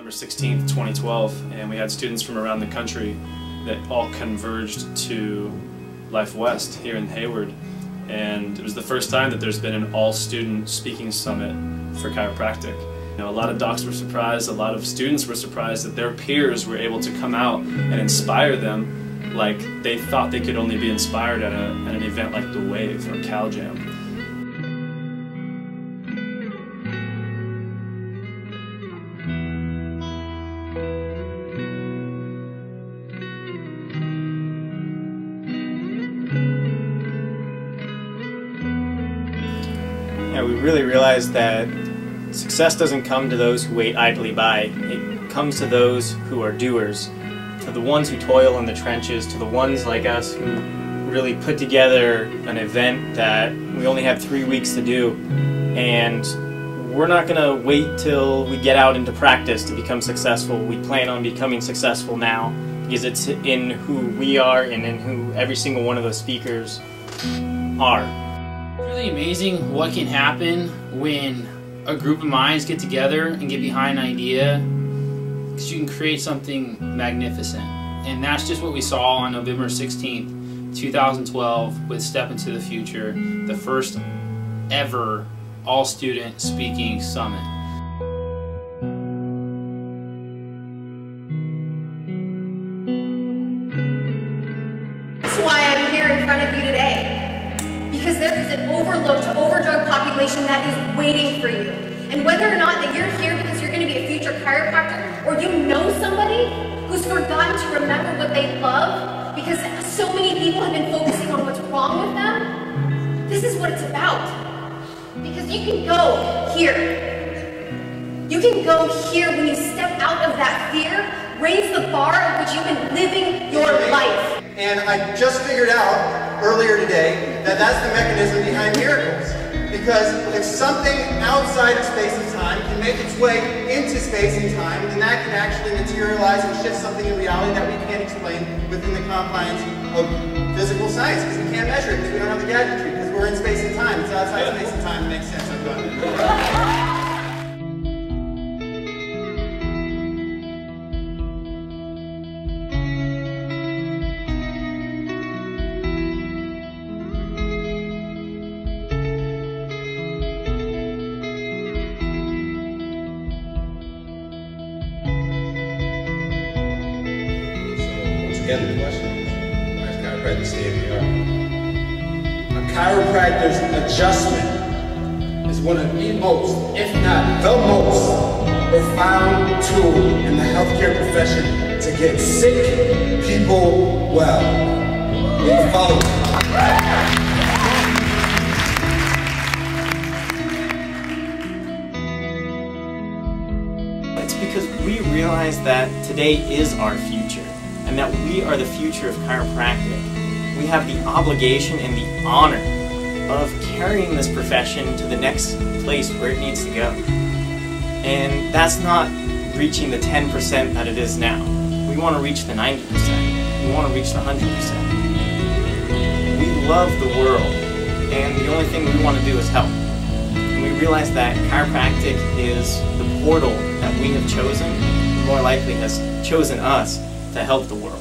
November 16th, 2012, and we had students from around the country that all converged to Life West here in Hayward. And it was the first time that there's been an all-student speaking summit for chiropractic. You know, a lot of docs were surprised, a lot of students were surprised that their peers were able to come out and inspire them like they thought they could only be inspired at an event like The Wave or Caljam. We really realized that success doesn't come to those who wait idly by. It comes to those who are doers, to the ones who toil in the trenches, to the ones like us who really put together an event that we only have 3 weeks to do, and we're not going to wait till we get out into practice to become successful. We plan on becoming successful now because it's in who we are and in who every single one of those speakers are. It's really amazing what can happen when a group of minds get together and get behind an idea, because you can create something magnificent. And that's just what we saw on November 16th, 2012 with Step Into the Future, the first ever all-student speaking summit. That's why I'm here in front of you today. Because there is an overlooked, overdrugged population that is waiting for you. And whether or not that you're here because you're going to be a future chiropractor, or you know somebody who's forgotten to remember what they love because so many people have been focusing on what's wrong with them, this is what it's about. Because you can go here. You can go here when you step out of that fear, raise the bar at which you've been living your life. And I just figured out earlier today that's the mechanism behind miracles. Because if something outside of space and time can make its way into space and time, then that can actually materialize and shift something in reality that we can't explain within the confines of physical science, because we can't measure it, because we don't have the gadgetry, because we're in space and time. It's outside space and time. It makes sense. I'm going to Again, the question is, why is chiropractic state of the art? A chiropractor's adjustment is one of the most, if not the most, profound tool in the healthcare profession to get sick people well. We follow it. It's because we realize that today is our future, and that we are the future of chiropractic. We have the obligation and the honor of carrying this profession to the next place where it needs to go. And that's not reaching the 10% that it is now. We want to reach the 90%. We want to reach the 100%. We love the world, and the only thing we want to do is help. And we realize that chiropractic is the portal that we have chosen, more likely has chosen us, to help the world.